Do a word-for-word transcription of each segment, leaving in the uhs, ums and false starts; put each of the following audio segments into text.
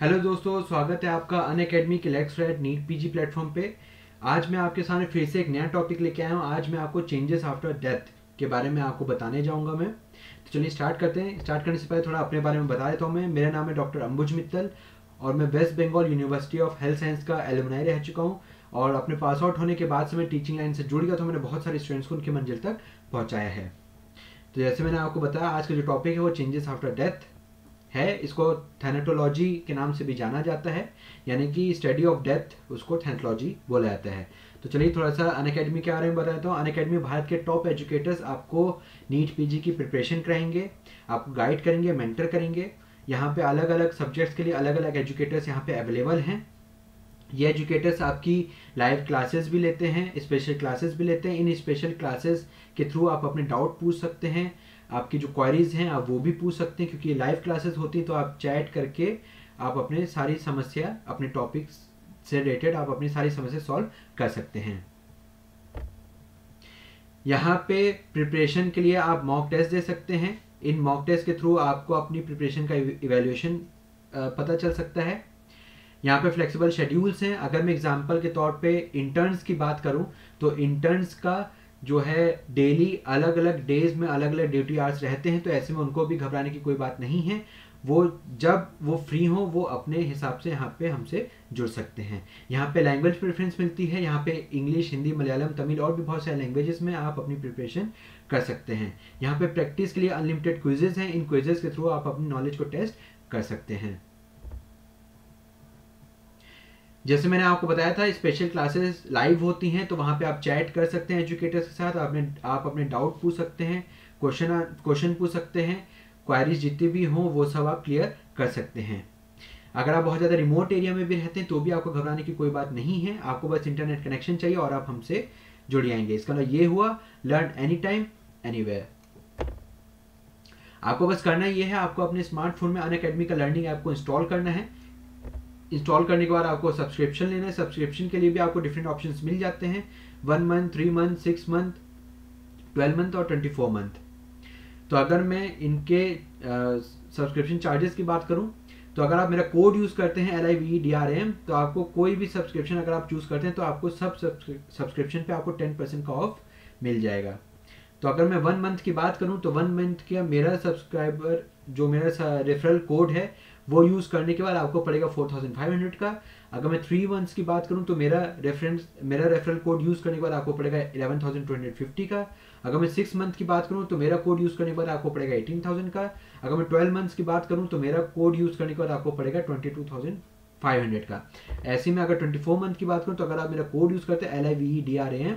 Hello दोस्तों, स्वागत है आपका अनअकैडमी के lecture at NEET PG platform पे। आज मैं आपके सामने फिर से एक नया टॉपिक लेके आया हूँ। आज मैं आपको चेंजेस आफ्टर डेथ के बारे में आपको बताने जाऊँगा मैं। तो चलिए स्टार्ट करते हैं। स्टार्ट करने से पहले थोड़ा अपने बारे में बता देता हूँ मैं। मेरा नाम है डॉक्टर अम्बुज मित्तल और मैं waste Bengal university of health science का एलुमनाई रह चुका हूँ और अपने पास आउट होने के बाद से मैं टीचिंग लाइन से जुड़ गया, तो मैंने बहुत सारे स्टूडेंट्स को उनकी मंजिल तक पहुँचाया है। तो जैसे मैंने आपको बताया, आज का जो टॉपिक है वो चेंजेस आफ्टर डेथ है। इसको थैनेटोलॉजी के नाम से भी जाना जाता है, यानी कि स्टडी ऑफ डेथ, उसको थैनेटोलॉजी बोला जाता है। तो चलिए थोड़ा सा अनअकैडमी के बारे में बताता हूँ। अनअकैडमी भारत के टॉप एजुकेटर्स आपको नीट पीजी की प्रिपरेशन कराएंगे, आपको गाइड करेंगे, मेंटर करेंगे। यहाँ पे अलग अलग सब्जेक्ट्स के लिए अलग अलग एजुकेटर्स यहाँ पे अवेलेबल हैं। ये एजुकेटर्स आपकी लाइव क्लासेस भी लेते हैं, स्पेशल क्लासेस भी लेते हैं। इन स्पेशल क्लासेस के थ्रू आप अपने डाउट पूछ सकते हैं, आपकी जो क्वारीज हैं आप वो भी पूछ सकते हैं, क्योंकि लाइव क्लासेस होती हैं। तो आप चैट करके आप अपने सारी समस्या, अपने टॉपिक्स से रिलेटेड आप अपनी सारी समस्या सॉल्व कर सकते हैं। यहाँ पे प्रिपरेशन के लिए आप मॉक टेस्ट दे सकते हैं। इन मॉक टेस्ट के थ्रू आपको अपनी प्रिपरेशन का इवेल्यूएशन पता चल सकता है। यहाँ पे फ्लेक्सिबल शेड्यूल्स हैं। अगर मैं एग्जांपल के तौर पे इंटर्न्स की बात करूँ तो इंटर्न्स का जो है डेली अलग अलग डेज में अलग अलग ड्यूटी आवर्स रहते हैं। तो ऐसे में उनको भी घबराने की कोई बात नहीं है। वो जब वो फ्री हो वो अपने हिसाब से यहाँ पे हमसे जुड़ सकते हैं। यहाँ पे लैंग्वेज प्रेफरेंस मिलती है। यहाँ पे इंग्लिश, हिंदी, मलयालम, तमिल और भी बहुत सारे लैंग्वेजेस में आप अपनी प्रिपरेशन कर सकते हैं। यहाँ पे प्रैक्टिस के लिए अनलिमिटेड क्विजेज हैं। इन क्विजेज के थ्रू आप अपनी नॉलेज को टेस्ट कर सकते हैं। जैसे मैंने आपको बताया था, स्पेशल क्लासेस लाइव होती हैं, तो वहाँ पे आप चैट कर सकते हैं एजुकेटर्स के साथ। आपने आप अपने डाउट पूछ सकते हैं, क्वेश्चन क्वेश्चन पूछ सकते हैं, क्वारीज जितनी भी हों वो सब आप क्लियर कर सकते हैं। अगर आप बहुत ज़्यादा रिमोट एरिया में भी रहते हैं तो भी आपको घबराने की कोई बात नहीं है। आपको बस इंटरनेट कनेक्शन चाहिए और आप हमसे जुड़ जाएंगे। इसका मतलब ये हुआ learn any time anywhere. आपको बस करना ये है, आपको अपने स्मार्टफोन में अनअकैडमी का लर्निंग ऐप को इंस्टॉल करना है। इंस्टॉल करने के बाद आपको सब्सक्रिप्शन लेना है। सब्सक्रिप्शन के लिए भी आपको डिफरेंट ऑप्शंस मिल जाते हैं, one month, three month, six month, twelve month और ट्वेंटी फोर मंथ। तो अगर मैं इनके सब्सक्रिप्शन चार्जेस की बात करूं, तो अगर आप मेरा कोड यूज़ करते हैं L I V D R M, तो आपको कोई भी सब्सक्रिप्शन अगर आप चूज़ करते हैं तो आपको सब सब्सक्रिप्शन पे आपको टेन परसेंट का ऑफ मिल जाएगा। तो अगर मैं वन मंथ की बात करूँ तो वन मंथ का मेरा सब्सक्राइबर जो मेरा रेफरल कोड है वो यूज़ करने के बाद आपको पड़ेगा फोर थाउजेंड फाइव हंड्रेड का। अगर मैं थ्री मंथ्स की बात करूं तो मेरा रेफरेंस मेरा रेफरल कोड यूज़ करने के बाद आपको पड़ेगा eleven thousand two hundred fifty का। अगर मैं सिक्स मंथ की बात करूं तो मेरा कोड यूज़ करने के बाद आपको पड़ेगा एटीन थाउजेंड का। अगर मैं ट्वेल्व मंथ्स की बात करूं तो मेरा कोड यूज़ करने के बाद आपको पड़ेगा twenty two thousand five hundred का। ऐसे में अगर ट्वेंटी फोर मंथ की बात करूँ तो अगर आप मेरा कोड यूज़ करते हैं L I V E D R M,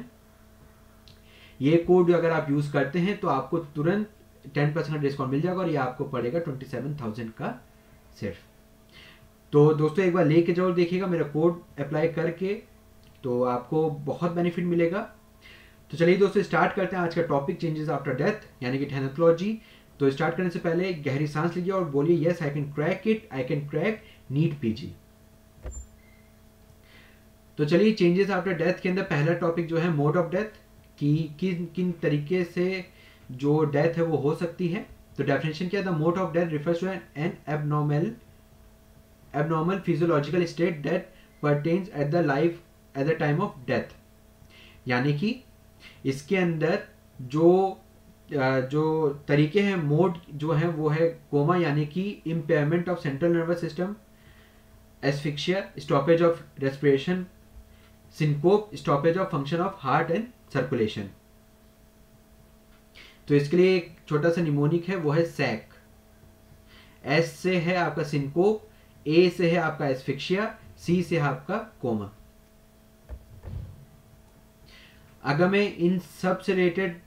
ये कोड अगर आप यूज़ करते हैं तो आपको तुरंत टेन परसेंट का डिस्काउंट मिल जाएगा और ये आपको पड़ेगा ट्वेंटी सेवन थाउजेंड का सिर्फ। तो दोस्तों एक बार लेके जरूर देखिएगा मेरा कोड अप्लाई करके, तो आपको बहुत बेनिफिट मिलेगा। तो चलिए दोस्तों स्टार्ट करते हैं आज का टॉपिक, चेंजेस आफ्टर डेथ यानी कि थैनेटोलॉजी। तो स्टार्ट करने से पहले गहरी सांस लीजिए और बोलिए, yes I can crack it, I can crack NEET PG. तो चलिए चेंजेस आफ्टर डेथ के अंदर पहला टॉपिक जो है मोड ऑफ डेथ, कि किन किन तरीके से जो डेथ है वो हो सकती है। तो डेफिनेशन क्या था? Mode of death refers to an abnormal abnormal physiological state that pertains at the life at the time of death. यानी कि इसके अंदर जो जो तरीके हैं, मोड जो है वो है कोमा यानी कि impairment of central nervous system, asphyxia stoppage of respiration, syncope stoppage of function of heart and circulation. तो इसके लिए एक छोटा सा निमोनिक है, वो है सैक। एस से है आपका सिनकोप, ए से है आपका एस्फिक्सिया, सी से है आपका कोमा। अगर मैं इन सब से रिलेटेड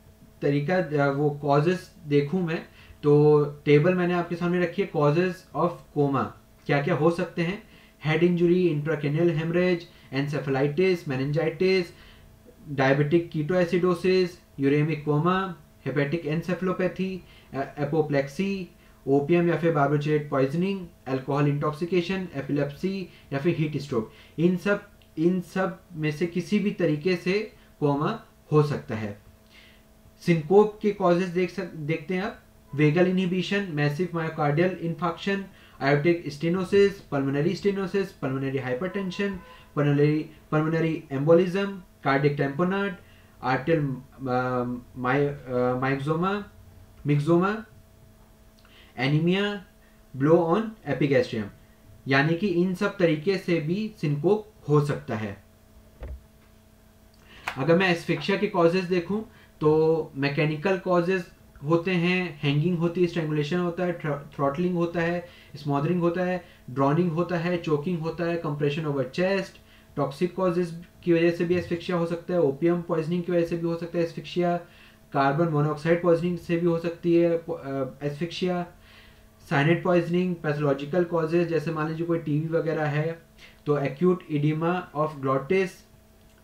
तरीका वो कॉजेस देखूं मैं, तो टेबल मैंने आपके सामने रखी है कॉजेस ऑफ कोमा, क्या क्या हो सकते हैं। Head injury, intracranial haemorrhage, encephalitis, meningitis, diabetic ketoacidosis, uraemic coma, hepatic encephalopathy, apoplexy, opium या फिर barbiturate poisoning, alcohol intoxication, epilepsy या फिर हीट स्ट्रोक। इन सब इन सब में से किसी भी तरीके से कोमा हो सकता है। सिनकोप के कॉजेज देख सक देखते हैं आप, vagal inhibition, massive myocardial infarction, aortic stenosis, pulmonary stenosis, pulmonary hypertension, pulmonary pulmonary embolism, cardiac tamponade, arterial uh, my, uh, myxoma, myxoma, anemia, blow on epigastrium, यानी कि इन सब तरीके से भी सिनकोप हो सकता है। अगर मैं एस्फिक्सिया के कॉजेज देखूं तो मैकेनिकल कॉजेज होते हैं, हैंगिंग होती है, स्ट्रैंगुलेशन होता है, थ्रॉटलिंग होता है, स्मॉदरिंग होता है, ड्रॉनिंग होता है, चोकिंग होता है, compression over chest. Toxic causes की वजह से भी एस्फिक्सिया हो सकता है, ओपियम पॉइजनिंग की वजह से भी हो सकता है एस्फिक्सिया, कार्बन मोनोऑक्साइड पॉइजनिंग से भी हो सकती है asphyxia, cyanide poisoning. Pathological causes जैसे मान लीजिए कोई टीवी वगैरह है तो एक्यूट इडिमा ऑफ ग्लॉटिस,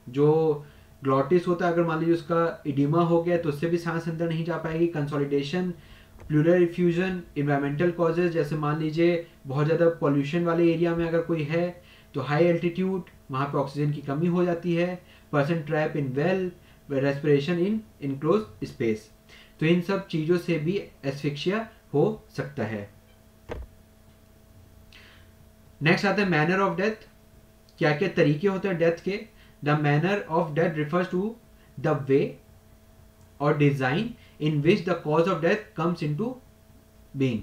जो ग्लॉटिस होता है अगर मान लीजिए उसका इडिमा हो गया तो उससे भी सांस अंदर नहीं जा पाएगी। Consolidation, pleural effusion. Environmental causes जैसे मान लीजिए बहुत ज़्यादा पॉल्यूशन वाले एरिया में अगर कोई है तो हाई एल्टीट्यूड, वहाँ पे ऑक्सीजन की कमी हो जाती है, person trap in well, respiration in enclose space. तो इन सब चीज़ों से भी एस्फिक्सिया हो सकता है। नेक्स्ट आता है मैनर ऑफ डेथ, क्या क्या तरीके होते हैं डेथ के। The manner of death refers to the way और design in which the cause of death comes into being.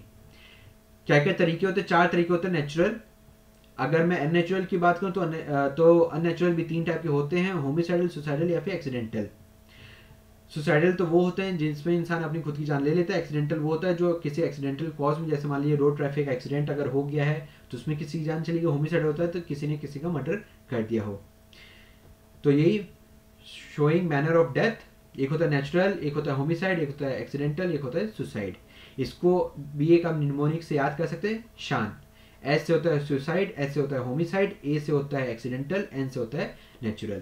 क्या क्या तरीके होते हैं, चार तरीके होते हैं। नेचुरल, अगर मैं अननेचुरल की बात करूं तो तो अननेचुरल भी तीन टाइप के होते हैं, होमिसाइडल, सुसाइडल या फिर एक्सीडेंटल। सुसाइडल तो वो होते हैं जिसमें इंसान अपनी खुद की जान ले लेता है, एक्सीडेंटल वो होता है जो किसी एक्सीडेंटल कॉज में, जैसे मान लीजिए रोड ट्रैफिक एक्सीडेंट अगर हो गया है तो उसमें किसी की जान चली गई। होमिसाइड होता है तो किसी ने किसी का मर्डर कर दिया हो। तो यही शोइंग मैनर ऑफ डेथ, एक होता है नेचुरल, एक होता है होमिसाइड, एक होता है एक्सीडेंटल, एक होता है सुसाइड। इसको भी एक आप निमोनिक से याद कर सकते हैं, शान। एस से होता है सुसाइड, एस से होता है होमिसाइड, ए से होता है एक्सीडेंटल, एन से होता है नेचुरल।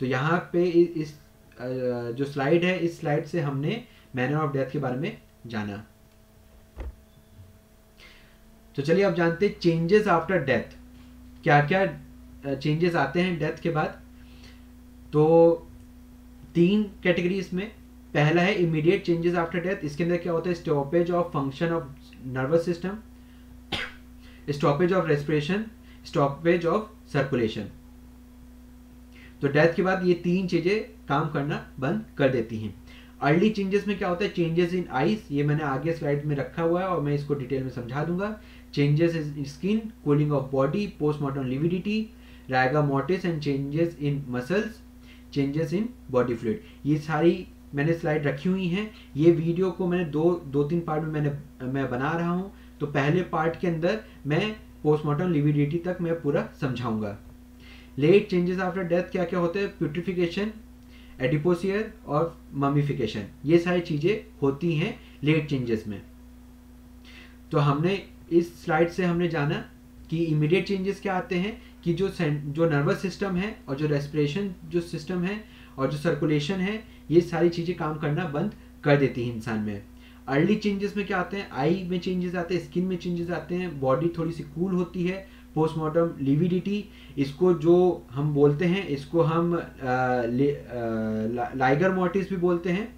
तो यहाँ पे इस जो स्लाइड है, इस स्लाइड से हमने मैनर ऑफ डेथ के बारे में जाना। तो चलिए आप जानते हैं चेंजेस आफ्टर डेथ, क्या क्या चेंजेस आते हैं डेथ के बाद। तो तीन कैटेगरीज में, पहला है इमीडिएट चेंजेस आफ्टर डेथ। इसके अंदर क्या होता है, stoppage of function of nervous system, stoppage of respiration, stoppage of circulation. तो डेथ के बाद ये तीन चीजें काम करना बंद कर देती हैं। अर्ली चेंजेस में क्या होता है, चेंजेस इन आइज, ये मैंने आगे स्लाइड में रखा हुआ है और मैं इसको डिटेल में समझा दूंगा। Changes in skin, cooling of body, postmortem lividity, rigor mortis and changes in muscles, changes in body fluid. ये सारी मैंने स्लाइड रखी हुई हैं। ये वीडियो को मैंने दो दो तीन पार्ट में मैंने मैं बना रहा हूँ। तो पहले पार्ट के अंदर मैं पोस्टमार्टम लिविडिटी तक मैं पूरा समझाऊंगा। लेट चेंजेस आफ्टर डेथ क्या क्या होते हैं, प्यूट्रिफिकेशन, एडिपोसियर और ममीफिकेशन, ये सारी चीज़ें होती हैं लेट चेंजेस में। तो हमने इस स्लाइड से हमने जाना कि इमीडिएट चेंजेस क्या आते हैं, कि जो जो नर्वस सिस्टम है और जो रेस्पिरेशन जो सिस्टम है और जो सर्कुलेशन है, ये सारी चीज़ें काम करना बंद कर देती हैं इंसान में। अर्ली चेंजेस में क्या आते हैं, आई में चेंजेस आते हैं, स्किन में चेंजेस आते हैं, बॉडी थोड़ी सी कूल होती है, पोस्टमार्टम लिविडिटी, इसको जो हम बोलते हैं, इसको हम लाइगर मोर्टिस भी बोलते हैं।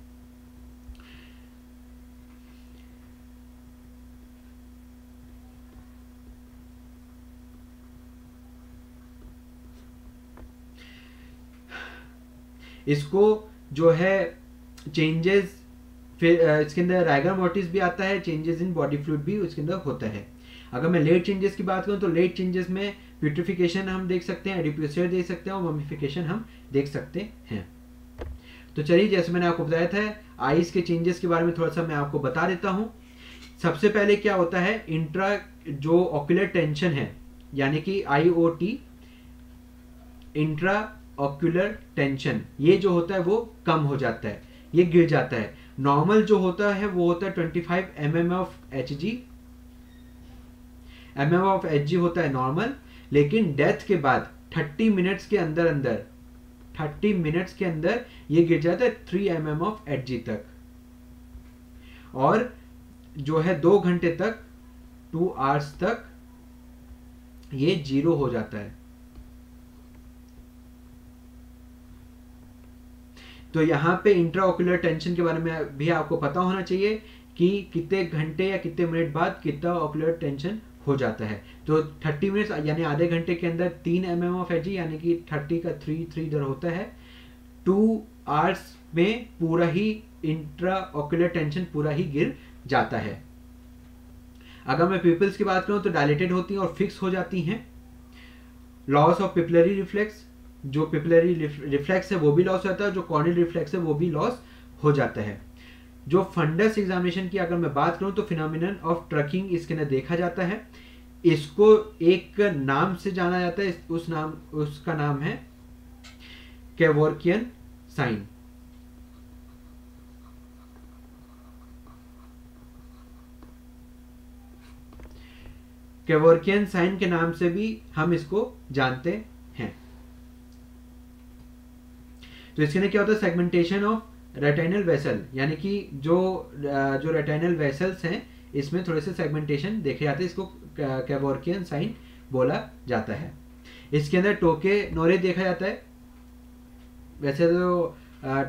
इसको जो है चेंजेस, फिर इसके अंदर राइगर मोर्टिस भी आता है, चेंजेस इन बॉडी फ्लूइड भी उसके अंदर होता है। अगर मैं लेट चेंजेस की बात करूं तो लेट चेंजेस में प्यूट्रिफिकेशन हम देख सकते हैं, एडिपोसियर देख सकते हैं और ममीफिकेशन हम देख सकते हैं। तो चलिए, जैसे मैंने आपको बताया था, आइस के चेंजेस के बारे में थोड़ा सा मैं आपको बता देता हूँ। सबसे पहले क्या होता है, इंट्रा जो ऑक्यूलर टेंशन है, यानी कि I O T, intraocular tension, ये जो होता है वो कम हो जाता है, ये गिर जाता है। नॉर्मल जो होता है वो होता है पच्चीस M M of Hg, M M of Hg होता है नॉर्मल। लेकिन डेथ के बाद तीस मिनट्स के अंदर अंदर तीस मिनट्स के अंदर ये गिर जाता है तीन एम एम ऑफ Hg तक, और जो है दो घंटे तक, टू आवर्स तक ये जीरो हो जाता है। तो यहाँ पे इंट्राओक्यूलर टेंशन के बारे में भी आपको पता होना चाहिए कि कितने घंटे या कितने मिनट बाद कितना ओकुलर टेंशन हो जाता है। तो थर्टी मिनट्स यानी आधे घंटे के अंदर तीन M M of H G यानी कि थर्टी का थ्री थ्री इधर होता है। टू आवर्स में पूरा ही इंट्रा ओकुलर टेंशन पूरा ही गिर जाता है। अगर मैं पीपल्स की बात करूँ तो डायलेटेड होती हैं और फिक्स हो जाती हैं। लॉस ऑफ पिपलरी रिफ्लेक्स, जो पिपलरी रिफ्लेक्स है वो भी लॉस होता है, जो कॉर्नियल रिफ्लेक्स है वो भी लॉस हो जाता है। जो फंडस एग्जामिनेशन की अगर मैं बात करूं तो फिनोमिनन ऑफ ट्रकिंग इसके अंदर देखा जाता है। इसको एक नाम से जाना जाता है, उस नाम उसका नाम है कैवोर्कियन साइन। कैवोर्कियन साइन के नाम से भी हम इसको जानते हैं। तो इसके अंदर क्या होता है, सेगमेंटेशन ऑफ रेटाइनल वेसल, यानी कि जो जो रेटाइनल वेसल्स हैं इसमें थोड़े से सेगमेंटेशन देखे जाते हैं, इसको कैवोर्कियन साइन बोला जाता है। इसके अंदर टोके नोरे देखा जाता है, वैसे तो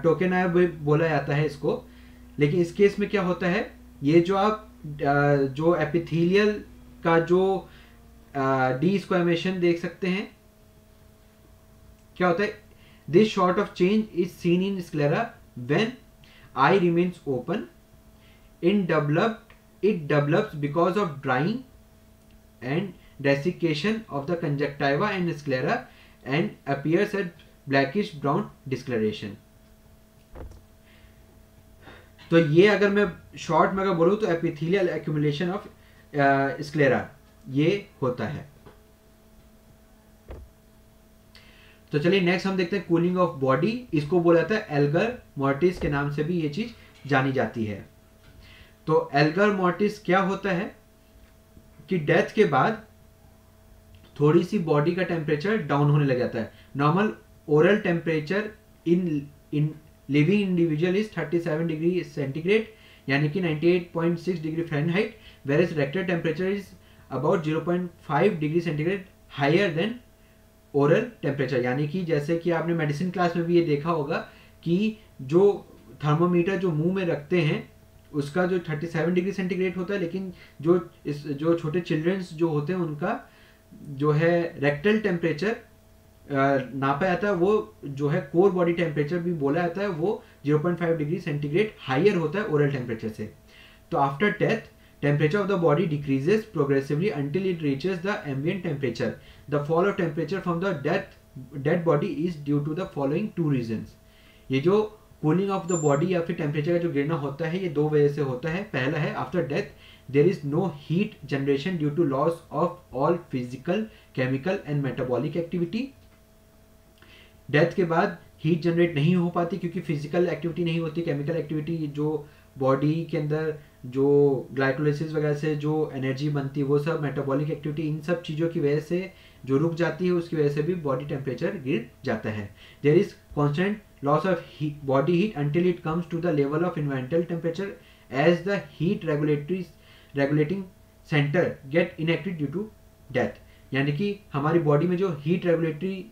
टोके नोरे भी बोला जाता है इसको, लेकिन इस केस में क्या होता है, ये जो आप जो एपिथेलियल का जो डी स्क्वामेशन देख सकते हैं क्या होता है, this short of change is seen in sclera when eye remains open, in developed it develops because of drying and desiccation of the conjunctiva and sclera and appears at blackish brown discoloration। तो ये अगर मैं short में अगर बोलूँ तो epithelial accumulation of sclera ये होता है। तो चलिए नेक्स्ट हम देखते हैं कूलिंग ऑफ बॉडी, इसको बोला जाता है एल्गर मोर्टिस के नाम से भी ये चीज जानी जाती है। तो एल्गर मोर्टिस क्या होता है कि डेथ के बाद थोड़ी सी बॉडी का टेम्परेचर डाउन होने लग जाता है। Normal oral temperature in in living individual is thirty seven degree centigrade यानी कि ninety eight point six degree Fahrenheit, where is rectal temperature is about zero point five degree centigrade higher than oral temperature. यानी कि जैसे कि आपने medicine class में भी ये देखा होगा कि जो थर्मोमीटर जो मुंह में रखते हैं उसका जो थर्टी सेवन डिग्री सेंटीग्रेड होता है, लेकिन जो इस जो छोटे चिल्ड्रंस जो होते हैं उनका जो है रेक्टल टेम्परेचर नापा जाता है, वो जो है कोर बॉडी टेम्परेचर भी बोला जाता है, वो zero point five degree centigrade higher होता है ओरल टेम्परेचर से। तो after death temperature of the body decreases progressively until it reaches the ambient temperature. The fall of temperature from the dead dead body is due to the following two reasons. ये जो cooling of the body या फिर temperature का जो गिरना होता है ये दो वजह से होता है। पहला है after death there is no heat generation due to loss of all physical, chemical and metabolic activity. Death के बाद हीट जनरेट नहीं हो पाती क्योंकि फिजिकल एक्टिविटी नहीं होती, केमिकल एक्टिविटी जो बॉडी के अंदर जो ग्लाइकोलिसिस वगैरह से जो एनर्जी बनती है वो सब, मेटाबॉलिक एक्टिविटी, इन सब चीज़ों की वजह से जो रुक जाती है उसकी वजह से भी बॉडी टेम्परेचर गिर जाता है। There is constant loss of body heat until it comes to the level of environmental temperature as the heat regulatory regulating centre get inactive due to death. यानी कि हमारी बॉडी में जो हीट रेगुलेटरी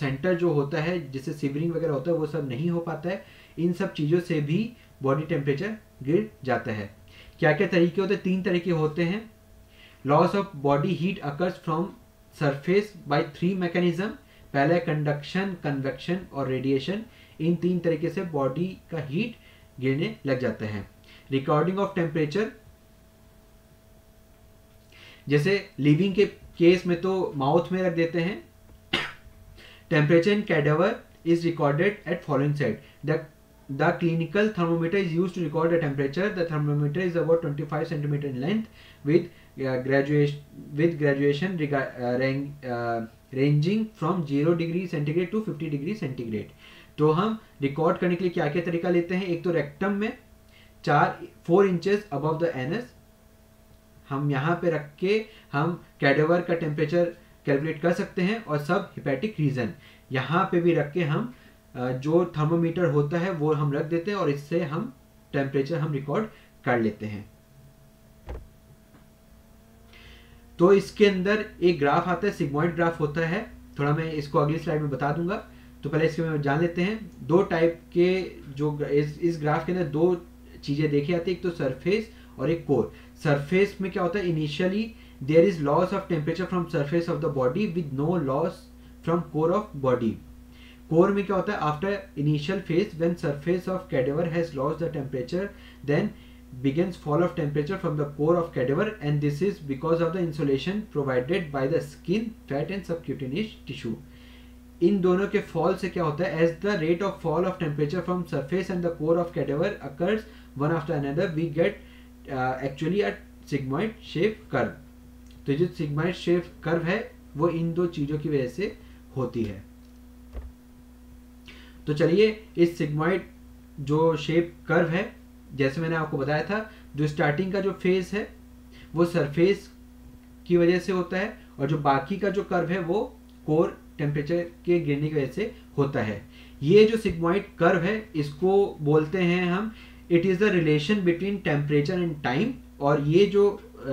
सेंटर जो होता है जिससे shivering वगैरह होता है वो सब नहीं हो पाता है, इन सब चीज़ों से भी बॉडी टेम्परेचर गिर जाता है। क्या क्या तरीके होते हैं, तीन तरीके होते हैं। Loss of body heat occurs from surface by three mechanism, पहला है कंडक्शन, कन्वेक्शन और रेडिएशन। इन तीन तरीके से बॉडी का हीट गिरने लग जाता है। रिकॉर्डिंग ऑफ टेम्परेचर, जैसे लिविंग के केस में तो माउथ में रख देते हैं। Temperature in cadaver is recorded at following site, the The clinical thermometer is used to record the temperature. The thermometer is about twenty-five centimeter in length, with uh, graduation with graduation uh, rang, uh, ranging from zero degree centigrade to fifty degree centigrade. तो हम record करने के लिए क्या क्या तरीका लेते हैं, एक तो रेक्टम में चार four inches above the anus हम यहाँ पे रख के हम कैडावर का टेम्परेचर कैलकुलेट कर सकते हैं, और सब हिपैटिक रीजन यहाँ पे भी रख के हम जो थर्मोमीटर होता है वो हम रख देते हैं और इससे हम टेम्परेचर हम रिकॉर्ड कर लेते हैं। तो इसके अंदर एक ग्राफ आता है, सिग्मॉइड ग्राफ होता है, थोड़ा मैं इसको अगली स्लाइड में बता दूंगा। तो पहले इसके में जान लेते हैं दो टाइप के, जो इस, इस ग्राफ के अंदर दो चीजें देखी जाती है, एक तो सरफेस और एक कोर। सरफेस में क्या होता है, initially there is loss of temperature from surface of the body with no loss from core of body. Core में क्या होता है, after initial phase when surface of cadaver has lost the temperature then begins fall of temperature from the core of cadaver, and this is because of the insulation provided by the skin, fat and subcutaneous tissue. इन दोनों के fall से क्या होता है, as the rate of fall of temperature from surface and the core of cadaver occurs one after another, we get uh, actually a sigmoid shape curve. तो जो sigmoid shape curve है वो इन दो चीजों की वजह से होती है। तो चलिए इस sigmoid जो shape curve है, जैसे मैंने आपको बताया था, जो स्टार्टिंग का जो फेज है वो सरफेस की वजह से होता है और जो बाकी का जो कर्व है वो कोर टेम्परेचर के गिरने की वजह से होता है। ये जो सिग्मॉइड कर्व है इसको बोलते हैं हम, it is the relation between temperature and time. और ये जो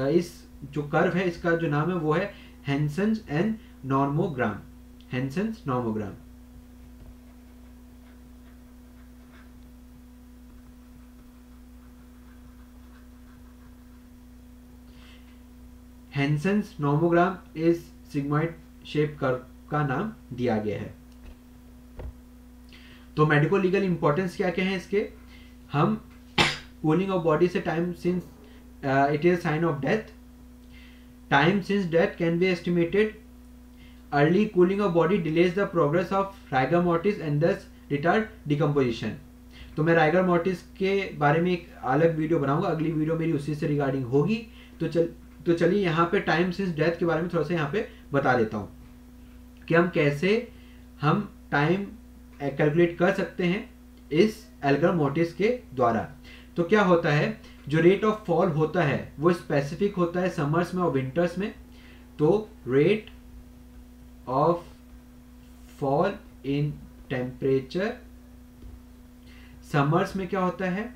इस जो कर्व है इसका जो नाम है वो है Henssge's and nomogram, Henssge's nomogram. Henssge's nomogram इस सिग्मॉइड शेप कर्व का नाम दिया गया है। तो मेडिको लीगल इंपॉर्टेंस क्या क्या है इसके, हम कूलिंग ऑफ बॉडी से time since it is sign of death, time since death can be estimated, early cooling of body delays the progress of rigor mortis and thus retard decomposition. तो मैं rigor mortis के बारे में एक अलग video बनाऊंगा, अगली वीडियो मेरी उसी से रिगार्डिंग होगी। तो चल तो चलिए यहाँ पे टाइम सिंस डेथ के बारे में थोड़ा सा यहाँ पे बता देता हूँ कि हम कैसे हम टाइम कैलकुलेट कर सकते हैं इस एल्गर मोर्टिस के द्वारा। तो क्या होता है, जो रेट ऑफ फॉल होता है वो स्पेसिफिक होता है समर्स में और विंटर्स में। तो rate of fall in temperature summers में क्या होता है,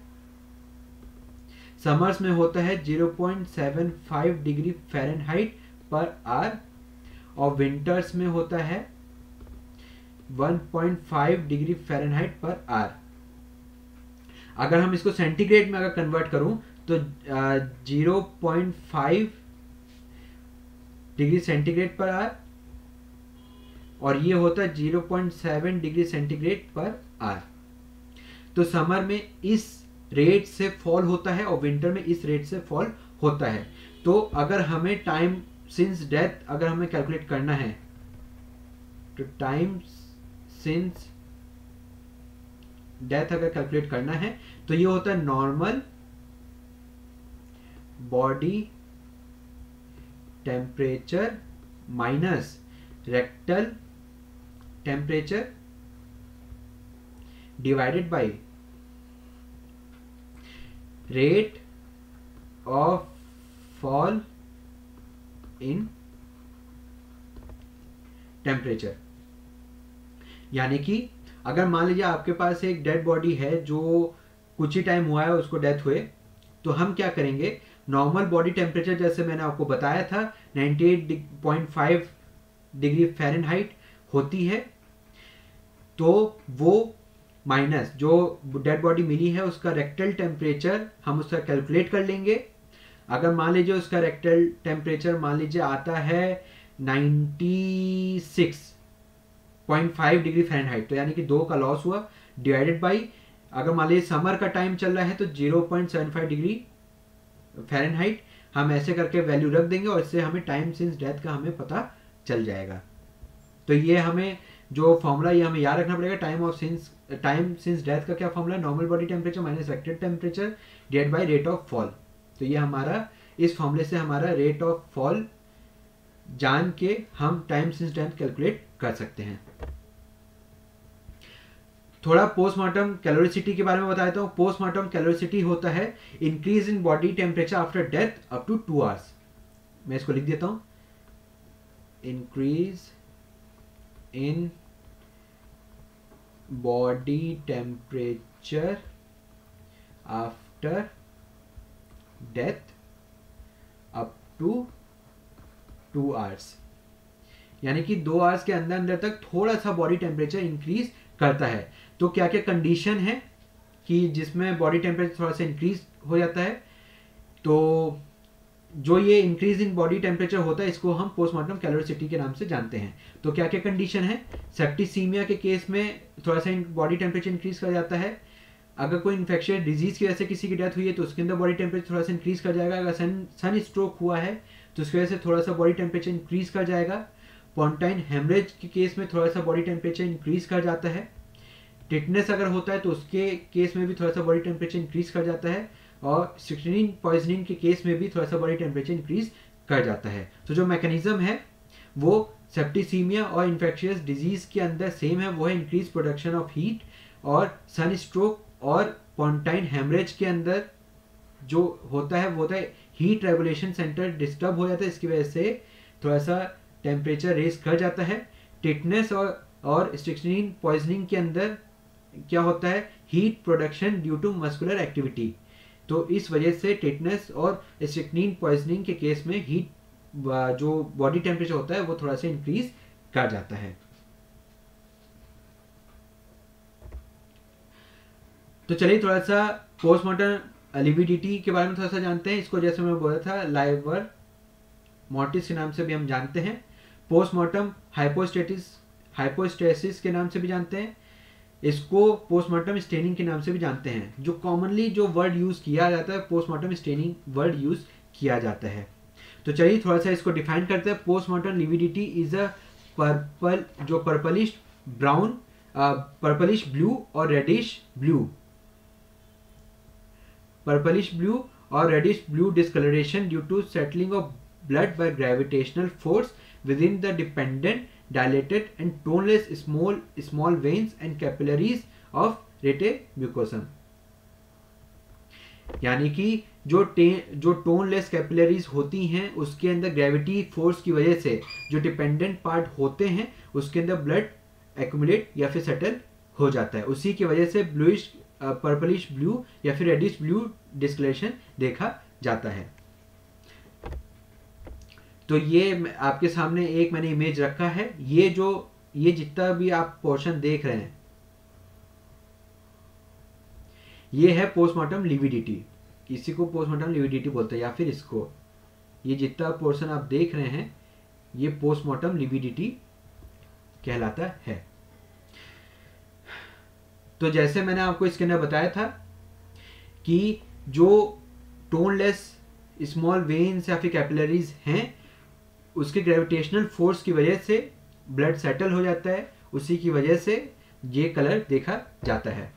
समर्स में होता है zero point seven five degree Fahrenheit per hour और विंटर्स में होता है one point five degree Fahrenheit per hour. अगर हम इसको सेंटीग्रेड में अगर कन्वर्ट करूं तो zero point five degree centigrade per hour और ये होता है zero point seven degree centigrade per hour. तो समर में इस रेट से फॉल होता है और विंटर में इस रेट से फॉल होता है। तो अगर हमें टाइम सिंस डेथ अगर हमें कैलकुलेट करना है तो टाइम सिंस डेथ अगर कैलकुलेट करना है तो ये होता है normal body temperature minus rectal temperature divided by rate of fall in temperature. यानी कि अगर मान लीजिए आपके पास एक डेड बॉडी है जो कुछ ही टाइम हुआ है उसको डेथ हुए, तो हम क्या करेंगे, नॉर्मल बॉडी टेम्परेचर जैसे मैंने आपको बताया था ninety eight point five degree Fahrenheit होती है, तो वो माइनस जो डेड बॉडी मिली है उसका रेक्टल टेम्परेचर हम उसका कैलकुलेट कर लेंगे। अगर मान लीजिए उसका रेक्टल टेम्परेचर मान लीजिए आता है ninety six point five degree Fahrenheit, तो यानी कि दो का लॉस हुआ, डिवाइडेड बाय अगर मान लीजिए समर का टाइम चल रहा है तो zero point seven five degree Fahrenheit, हम ऐसे करके वैल्यू रख देंगे और इससे हमें टाइम सिंस डेथ का हमें पता चल जाएगा। तो ये हमें जो फॉर्मूला ये हमें याद रखना पड़ेगा, time of since time since death का क्या फॉर्मूला है, normal body temperature minus rectal temperature divided by rate of fall. तो ये हमारा इस फॉर्मूले से हमारा रेट ऑफ फॉल जान के हम टाइम सिंस डेथ कैलकुलेट कर सकते हैं। थोड़ा पोस्टमार्टम कैलोरिसिटी के बारे में बता देता हूँ। पोस्टमार्टम कैलोरिसिटी होता है increase in body temperature after death up to two hours. मैं इसको लिख देता हूँ, increase in body temperature after death up to two hours, यानी कि दो आवर्स के अंदर अंदर तक थोड़ा सा बॉडी टेम्परेचर इंक्रीज करता है। तो क्या क्या कंडीशन है कि जिसमें बॉडी टेम्परेचर थोड़ा सा इंक्रीज हो जाता है, तो जो ये इंक्रीज इन बॉडी टेम्परेचर होता है इसको हम पोस्टमार्टम कैलोरिसिटी के नाम से जानते हैं। तो क्या क्या कंडीशन है, सेप्टिसीमिया के केस में थोड़ा सा बॉडी टेम्परेचर इंक्रीज कर जाता है। अगर कोई इन्फेक्शन डिजीज की वजह से किसी की डेथ हुई है तो उसके अंदर बॉडी टेम्परेचर थोड़ा सा इंक्रीज कर जाएगा। अगर सन सन स्ट्रोक हुआ है तो उसकी वजह से थोड़ा सा बॉडी टेम्परेचर इंक्रीज कर जाएगा। पॉन्टाइन हेमरेज के केस में थोड़ा सा बॉडी टेम्परेचर इंक्रीज कर जाता है। टिटनेस अगर होता है तो उसके केस में भी थोड़ा सा बॉडी टेम्परेचर इंक्रीज कर जाता है। और स्ट्रिक्निन पॉइजनिंग के केस में भी थोड़ा सा बॉडी टेम्परेचर इंक्रीज कर जाता है। तो जो मैकेनिज्म है वो सेप्टिसीमिया और इन्फेक्शियस डिजीज के अंदर सेम है, वो है इंक्रीज प्रोडक्शन ऑफ हीट। और सन स्ट्रोक और पॉन्टाइन हेमरेज के अंदर जो होता है वो होता है हीट रेगुलेशन सेंटर डिस्टर्ब हो जाता है, इसकी वजह से थोड़ा सा टेम्परेचर रेज कर जाता है। टिटनेस और और स्ट्रिक्निन पॉइजनिंग के अंदर क्या होता है, heat production due to muscular activity. तो इस वजह से टिटनेस और स्ट्रिक्निन पॉइजनिंग के केस में हीट जो बॉडी टेम्परेचर होता है वो थोड़ा सा इंक्रीज कर जाता है। तो चलिए थोड़ा सा पोस्टमार्टम लिविडिटी के बारे में थोड़ा सा जानते हैं। इसको जैसे मैं बोला था लाइवर मोर्टिस के नाम से भी हम जानते हैं, पोस्टमार्टम हाइपोस्टेटिस हाइपोस्टेसिस के नाम से भी जानते हैं, इसको पोस्टमार्टम स्टेनिंग के नाम से भी जानते हैं। जो कॉमनली जो वर्ड यूज़ किया जाता है पोस्टमार्टम स्टेनिंग वर्ड यूज़ किया जाता है। तो चलिए थोड़ा सा इसको डिफाइन करते हैं। Postmortem lividity is a purple जो पर्पलिश ब्राउन पर्पलिश ब्लू और रेडिश ब्लू पर्पलिश ब्लू और reddish blue discoloration due to settling of blood by gravitational force within the dependent dilated and toneless small small veins and capillaries of reticulum। यानी कि जो जो टोनलेस capillaries होती हैं उसके अंदर ग्रेविटी फोर्स की वजह से जो डिपेंडेंट पार्ट होते हैं उसके अंदर ब्लड एक्यूमुलेट या फिर सेटल हो जाता है, उसी की वजह से ब्लूइश पर्पलिश ब्लू या फिर रेडिश ब्लू डिस्कलरेशन देखा जाता है। तो ये आपके सामने एक मैंने इमेज रखा है, ये जो ये जितना भी आप पोर्शन देख रहे हैं ये है पोस्टमार्टम लिविडिटी, इसी को पोस्टमार्टम लिविडिटी बोलते हैं या फिर इसको ये जितना पोर्शन आप देख रहे हैं ये पोस्टमार्टम लिविडिटी कहलाता है। तो जैसे मैंने आपको इसके अंदर बताया था कि जो टोनलेस स्मॉल वेन्स या फिर कैपिलरीज हैं उसके ग्रेविटेशनल फोर्स की वजह से ब्लड सेटल हो जाता है, उसी की वजह से ये कलर देखा जाता है।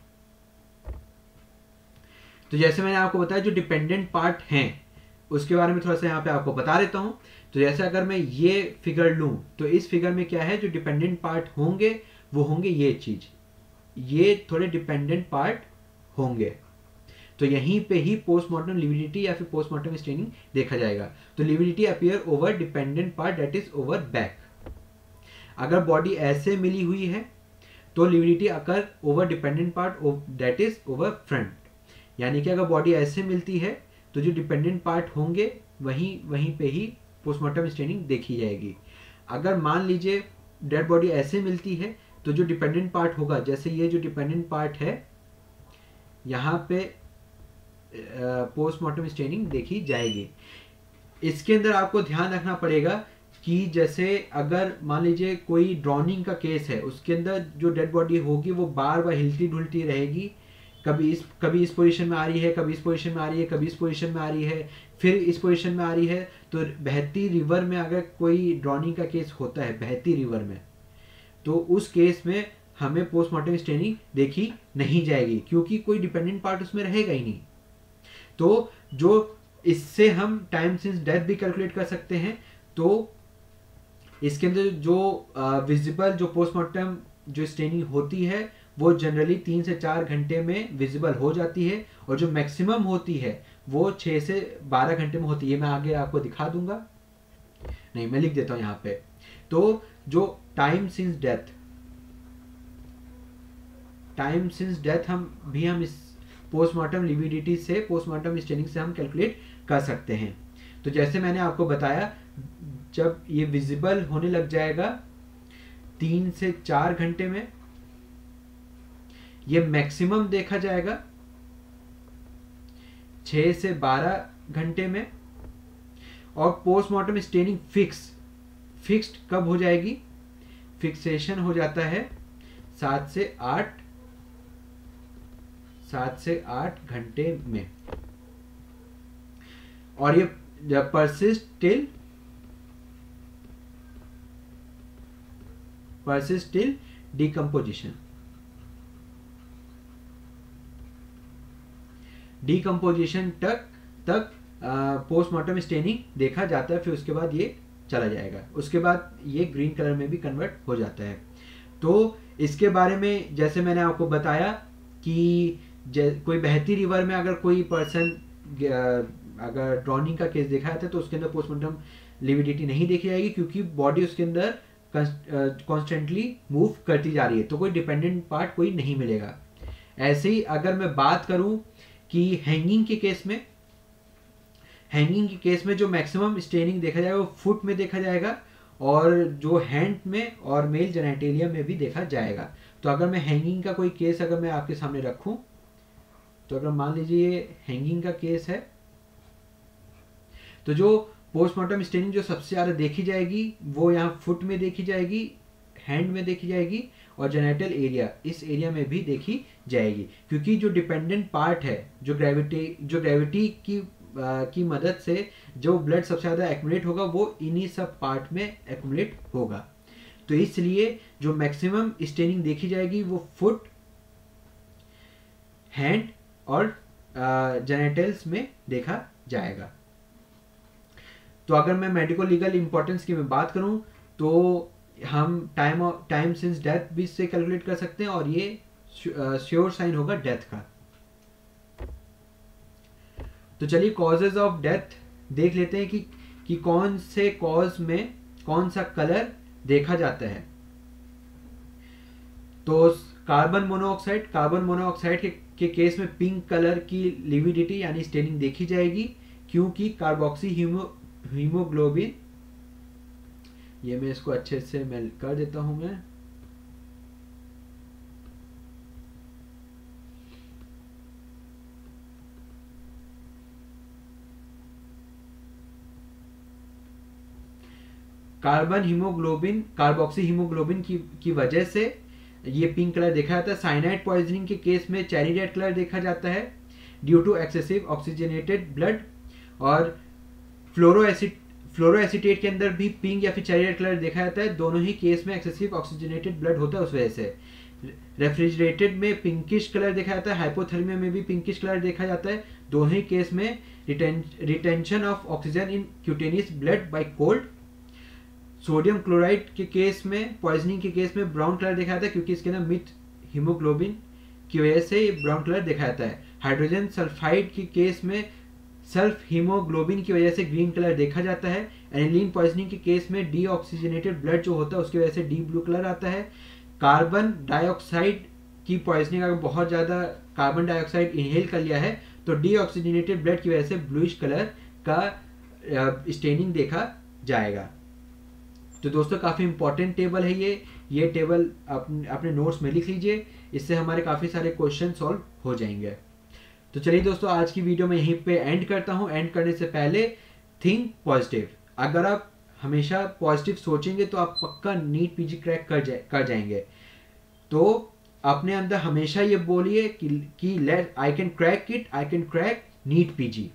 तो जैसे मैंने आपको बताया जो डिपेंडेंट पार्ट हैं उसके बारे में थोड़ा सा यहाँ पे आपको बता देता हूँ। तो जैसे अगर मैं ये फिगर लूँ तो इस फिगर में क्या है, जो डिपेंडेंट पार्ट होंगे वो होंगे ये चीज, ये थोड़े डिपेंडेंट पार्ट होंगे। तो यहीं पे ही पोस्टमार्टम लिविडिटी या फिर पोस्टमार्टम स्टेनिंग देखा जाएगा। तो lividity appear over dependent part that is over back. अगर बॉडी ऐसे मिली हुई है तो lividity occur over dependent part that is over front. यानी कि अगर बॉडी ऐसे मिलती है तो जो डिपेंडेंट पार्ट होंगे वहीं वहीं पे ही पोस्टमार्टम स्टेनिंग देखी जाएगी। अगर मान लीजिए डेड बॉडी ऐसे मिलती है तो जो डिपेंडेंट पार्ट होगा, जैसे ये जो डिपेंडेंट पार्ट है यहाँ पे पोस्टमार्टम स्टेनिंग देखी जाएगी। इसके अंदर आपको ध्यान रखना पड़ेगा कि जैसे अगर मान लीजिए कोई ड्राउनिंग का केस है उसके अंदर जो डेड बॉडी होगी वो बार बार हिलती डुलती रहेगी, कभी इस कभी इस पोजीशन में आ रही है, कभी इस पोजीशन में आ रही है, कभी इस पोजीशन में आ रही है, फिर इस पोजीशन में आ रही है। तो बहती रिवर में अगर कोई ड्राउनिंग का केस होता है बहती रिवर में तो उस केस में हमें पोस्टमार्टम स्टेनिंग देखी नहीं जाएगी क्योंकि कोई डिपेंडेंट पार्ट उसमें रहेगा ही नहीं। तो जो इससे हम टाइम सिंस डेथ भी कैलकुलेट कर सकते हैं। तो इसके अंदर जो विजिबल जो पोस्टमार्टम जो स्टेनिंग होती है वो जनरली तीन से चार घंटे में विजिबल हो जाती है और जो मैक्सिमम होती है वो छः से बारह घंटे में होती है। मैं आगे आपको दिखा दूंगा, नहीं मैं लिख देता हूँ यहाँ पे। तो जो time since death time since death हम भी हम इस पोस्टमार्टम लिविडिटी से पोस्टमार्टम स्टेनिंग से हम कैलकुलेट कर सकते हैं। तो जैसे मैंने आपको बताया जब ये विजिबल होने लग जाएगा तीन से चार घंटे में, ये मैक्सिमम देखा जाएगा छः से बारह घंटे में, और पोस्टमार्टम स्टेनिंग फिक्स फिक्स्ड कब हो जाएगी, फिक्सेशन हो जाता है सात से आठ सात से आठ घंटे में, और ये persist till persist till decomposition. Decomposition तक तक पोस्टमार्टम स्टेनिंग देखा जाता है, फिर उसके बाद ये चला जाएगा, उसके बाद ये ग्रीन कलर में भी कन्वर्ट हो जाता है। तो इसके बारे में जैसे मैंने आपको बताया कि कोई बहती रिवर में अगर कोई पर्सन अगर ड्रॉनिंग का केस देखा जाता है तो उसके अंदर पोस्टमार्टम लिविडिटी नहीं देखी जाएगी, क्योंकि बॉडी उसके अंदर कॉन्स्टेंटली मूव करती जा रही है, तो कोई डिपेंडेंट पार्ट कोई नहीं मिलेगा। ऐसे ही अगर मैं बात करूं कि हैंगिंग के केस में, हैंगिंग के केस में जो मैक्सिमम स्टेनिंग देखा जाएगा वो फुट में देखा जाएगा, और जो हैंड में और मेल जेनेटेलिया में भी देखा जाएगा। तो अगर मैं हैंगिंग का कोई केस अगर मैं आपके सामने रखूं, तो अगर मान लीजिए ये हैंगिंग का केस है, तो जो पोस्टमार्टम स्टेनिंग जो सबसे ज़्यादा देखी जाएगी वो यहाँ फुट में देखी जाएगी, हैंड में देखी जाएगी, और जेनेटल एरिया इस एरिया में भी देखी जाएगी, क्योंकि जो डिपेंडेंट पार्ट है, जो ग्रेविटी जो ग्रेविटी की आ, की मदद से जो ब्लड सबसे ज़्यादा एक्यूमुलेट होगा वो इन्हीं सब पार्ट में एक्यूमुलेट होगा। तो इसलिए जो मैक्सिमम स्टेनिंग देखी जाएगी वो फुट, हैंड और जेनेटल्स में देखा जाएगा। तो अगर मैं मेडिकल लीगल इंपॉर्टेंस की मैं बात करूं तो हम टाइम टाइम सिंस डेथ भी इससे कैलकुलेट कर सकते हैं, और ये श्योर साइन होगा डेथ का। तो चलिए कॉजेज ऑफ डेथ देख लेते हैं कि कि कौन से कॉज में कौन सा कलर देखा जाता है। तो कार्बन मोनोऑक्साइड कार्बन मोनोऑक्साइड के, के केस में पिंक कलर की लिविडिटी यानी स्टेनिंग देखी जाएगी, क्योंकि कार्बोक्सी हीमो हीमोग्लोबिन, ये मैं इसको अच्छे से मैं कर देता हूं मैं कार्बन हीमोग्लोबिन कार्बोक्सी हीमोग्लोबिन की की वजह से ये पिंक कलर देखा जाता है। साइनाइड पॉइजनिंग के केस में चेरी रेड कलर देखा जाता है due to excessive oxygenated blood, और फ्लोरोएसिड फ्लोरोएसिटेट के अंदर भी पिंक या फिर चेरी रेड कलर देखा जाता है, दोनों ही केस में एक्सेसिव ऑक्सीजनेटेड ब्लड होता है उस वजह से। रेफ्रिजरेटेड में पिंकिश कलर देखा जाता है, हाइपोथर्मिया में भी पिंकिश कलर देखा जाता है, दोनों ही केस में retention of oxygen in cutaneous blood by cold. Sodium chloride के केस में, पॉइजनिंग के केस में ब्राउन कलर देखा जाता है, क्योंकि इसके अंदर मिथ हीमोग्लोबिन की वजह से ब्राउन कलर देखा जाता है। हाइड्रोजन सल्फाइड के केस में सेल्फ हीमोग्लोबिन की वजह से ग्रीन कलर देखा जाता है। एनिलीन पॉइजनिंग के केस में डी ऑक्सीजनेटेड ब्लड जो होता है उसकी वजह से डी ब्लू कलर आता है। कार्बन डाइऑक्साइड की पॉइजनिंग, अगर बहुत ज़्यादा कार्बन डाइऑक्साइड इनहेल कर लिया है तो डी ऑक्सीजनेटेड ब्लड की वजह से ब्लूइश कलर का स्टेनिंग देखा जाएगा। तो दोस्तों काफ़ी इंपॉर्टेंट टेबल है ये ये टेबल अपने अपने नोट्स में लिख लीजिए, इससे हमारे काफ़ी सारे क्वेश्चन सॉल्व हो जाएंगे। तो चलिए दोस्तों आज की वीडियो में यहीं पे एंड करता हूँ। एंड करने से पहले थिंक पॉजिटिव, अगर आप हमेशा पॉजिटिव सोचेंगे तो आप पक्का नीट पीजी क्रैक कर जाए कर जाएंगे। तो अपने अंदर हमेशा ये बोलिए कि कि let I can crack it, I can crack NEET PG.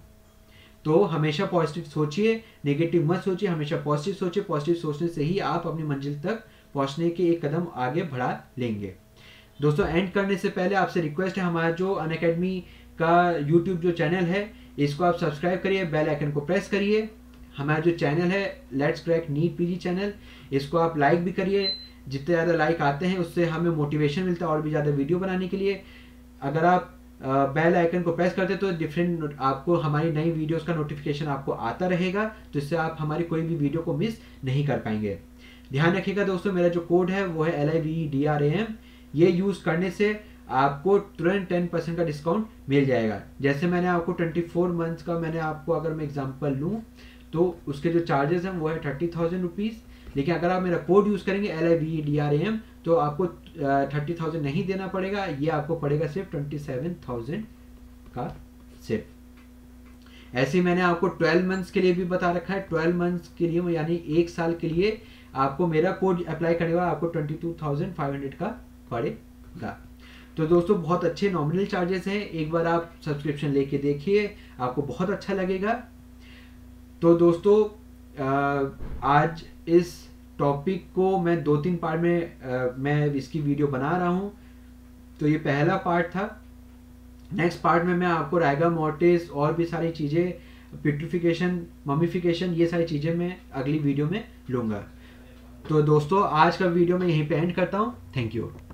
तो हमेशा पॉजिटिव सोचिए, नेगेटिव मत सोचिए, हमेशा पॉजिटिव सोचिए। पॉजिटिव सोचने से ही आप अपनी मंजिल तक पहुँचने के एक कदम आगे बढ़ा लेंगे। दोस्तों एंड करने से पहले आपसे रिक्वेस्ट है, हमारा जो अनअकैडमी का यूट्यूब जो चैनल है इसको आप सब्सक्राइब करिए, बेल आइकन को प्रेस करिए। हमारा जो चैनल है let's crack NEET PG channel, इसको आप लाइक भी करिए, जितने ज़्यादा लाइक आते हैं उससे हमें मोटिवेशन मिलता है और भी ज़्यादा वीडियो बनाने के लिए। अगर आप बेल आइकन को प्रेस करते हैं तो डिफरेंट आपको हमारी नई वीडियोज़ का नोटिफिकेशन आपको आता रहेगा, तो इससे आप हमारी कोई भी वीडियो को मिस नहीं कर पाएंगे। ध्यान रखिएगा दोस्तों, मेरा जो कोड है वो है L I V D R A M, ये यूज़ करने से आपको तुरंत टेन परसेंट का डिस्काउंट मिल जाएगा। जैसे मैंने आपको ट्वेंटी फोर मंथ्स का मैंने आपको अगर मैं एग्जांपल लूँ तो उसके जो चार्जेस हैं वो है थर्टी थाउजेंड रुपीज़, लेकिन अगर आप मेरा कोड यूज़ करेंगे L I V D R A M तो आपको थर्टी थाउजेंड नहीं देना पड़ेगा, ये आपको पड़ेगा सिर्फ ट्वेंटी सेवन थाउजेंड का सिर्फ। ऐसे मैंने आपको ट्वेल्व मंथ्स के लिए भी बता रखा है। ट्वेल्व मंथ्स के लिए यानी एक साल के लिए आपको मेरा कोड अप्लाई करने का आपको twenty two thousand five hundred का पड़ेगा। तो दोस्तों बहुत अच्छे नॉमिनल चार्जेस हैं, एक बार आप सब्सक्रिप्शन लेके देखिए, आपको बहुत अच्छा लगेगा। तो दोस्तों आज इस टॉपिक को मैं दो तीन पार्ट में मैं इसकी वीडियो बना रहा हूँ। तो ये पहला पार्ट था। नेक्स्ट पार्ट में मैं आपको राइगा मोर्टिस और भी सारी चीज़ें, पिट्रिफिकेशन, ममीफिकेशन, ये सारी चीज़ें मैं अगली वीडियो में लूँगा। तो दोस्तों आज का वीडियो मैं यहीं पे एंड करता हूँ। Thank you.